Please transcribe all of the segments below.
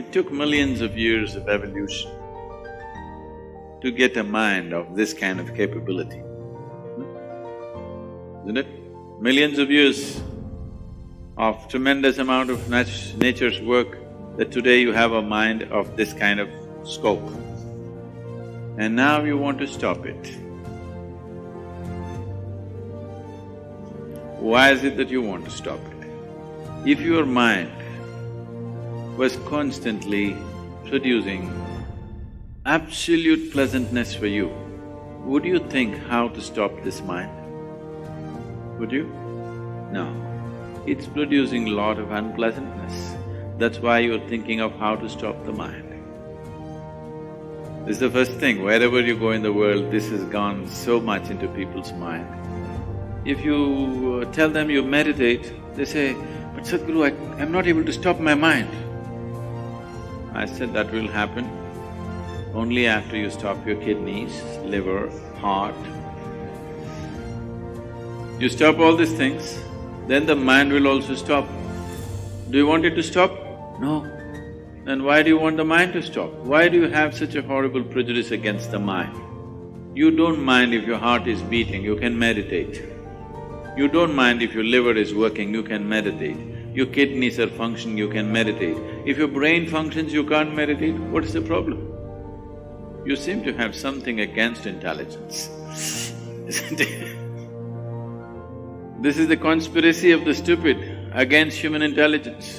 It took millions of years of evolution to get a mind of this kind of capability, isn't it? Millions of years of tremendous amount of nature's work, that today you have a mind of this kind of scope. And now you want to stop it. Why is it that you want to stop it? If your mind was constantly producing absolute pleasantness for you, would you think how to stop this mind? Would you? No. It's producing a lot of unpleasantness. That's why you're thinking of how to stop the mind. This is the first thing, wherever you go in the world, this has gone so much into people's mind. If you tell them you meditate, they say, "But Sadhguru, I'm not able to stop my mind." I said, that will happen only after you stop your kidneys, liver, heart. You stop all these things, then the mind will also stop. Do you want it to stop? No. Then why do you want the mind to stop? Why do you have such a horrible prejudice against the mind? You don't mind if your heart is beating, you can meditate. You don't mind if your liver is working, you can meditate. Your kidneys are functioning, you can meditate. If your brain functions, you can't meditate, what is the problem? You seem to have something against intelligence, isn't it? This is the conspiracy of the stupid against human intelligence,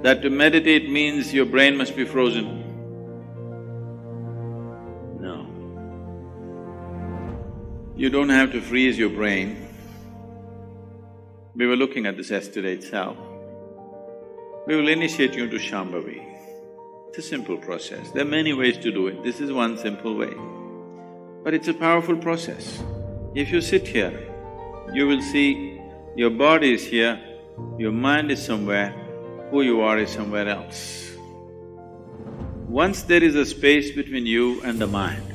that to meditate means your brain must be frozen. No. You don't have to freeze your brain. We were looking at this yesterday itself. We will initiate you into Shambhavi. It's a simple process. There are many ways to do it. This is one simple way. But it's a powerful process. If you sit here, you will see your body is here, your mind is somewhere, who you are is somewhere else. Once there is a space between you and the mind,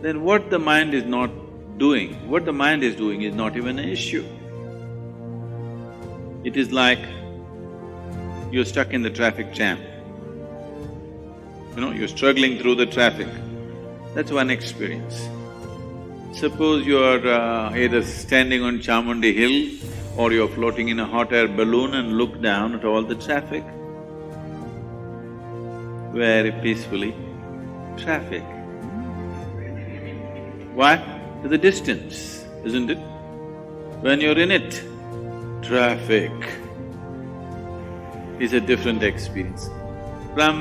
then what the mind is not doing, what the mind is doing is not even an issue. It is like you're stuck in the traffic jam. You know, you're struggling through the traffic. That's one experience. Suppose you're either standing on Chamundi Hill or you're floating in a hot air balloon and look down at all the traffic. Very peacefully, traffic. Why? To the distance, isn't it? When you're in it, traffic is a different experience. From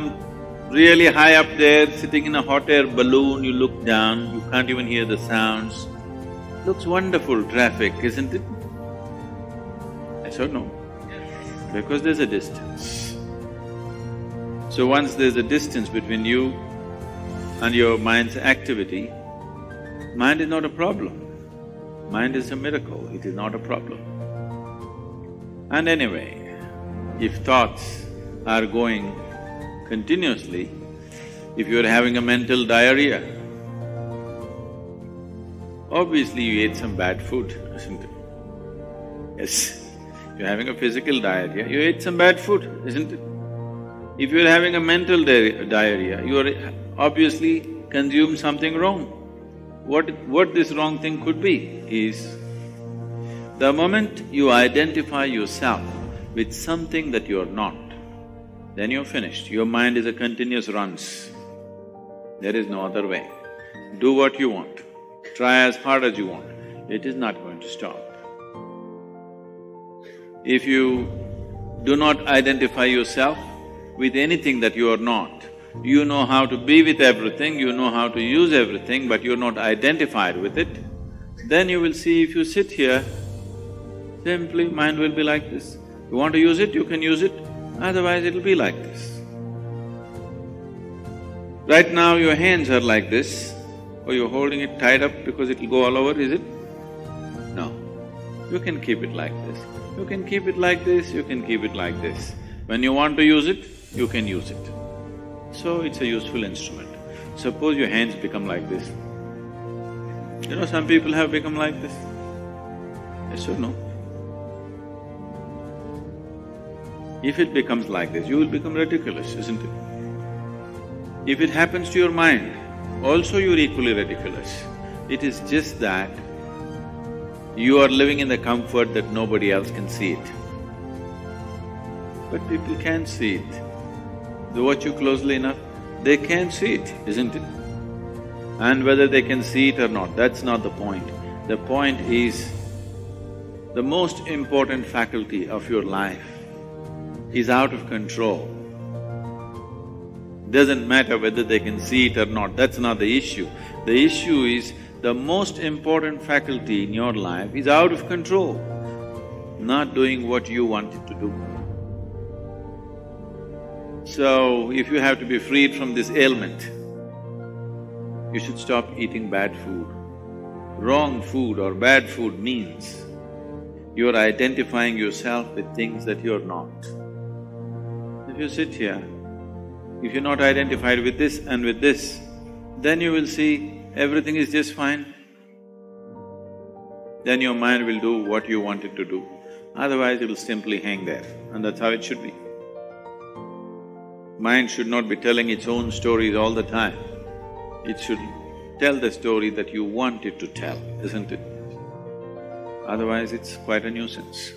really high up there, sitting in a hot air balloon, you look down, you can't even hear the sounds. Looks wonderful, traffic, isn't it? So no, because there's a distance. So once there's a distance between you and your mind's activity, mind is not a problem. Mind is a miracle, it is not a problem. And anyway, if thoughts are going continuously, if you're having a mental diarrhea, obviously you ate some bad food, isn't it? Yes. You're having a physical diarrhea, you ate some bad food, isn't it? If you're having a mental diarrhea, you're obviously consumed something wrong. What this wrong thing could be is, the moment you identify yourself with something that you're not, then you're finished. Your mind is a continuous runs. There is no other way. Do what you want, try as hard as you want, it is not going to stop. If you do not identify yourself with anything that you are not, you know how to be with everything, you know how to use everything, but you're not identified with it, then you will see if you sit here, simply mind will be like this. You want to use it, you can use it, otherwise it'll be like this. Right now your hands are like this, or you're holding it tied up because it'll go all over, is it? No. You can keep it like this. You can keep it like this, you can keep it like this. When you want to use it, you can use it. So it's a useful instrument. Suppose your hands become like this. You know, some people have become like this. Yes or no? If it becomes like this, you will become ridiculous, isn't it? If it happens to your mind, also you're equally ridiculous. It is just that you are living in the comfort that nobody else can see it. But people can see it. They watch you closely enough, they can see it, isn't it? And whether they can see it or not, that's not the point. The point is, the most important faculty of your life is out of control. Doesn't matter whether they can see it or not, that's not the issue. The issue is, the most important faculty in your life is out of control, not doing what you want it to do. So, if you have to be freed from this ailment, you should stop eating bad food. Wrong food or bad food means you're identifying yourself with things that you're not. If you sit here, if you're not identified with this and with this, then you will see everything is just fine. Then your mind will do what you want it to do, otherwise it will simply hang there, and that's how it should be. Mind should not be telling its own stories all the time. It should tell the story that you want it to tell, isn't it? Otherwise, it's quite a nuisance.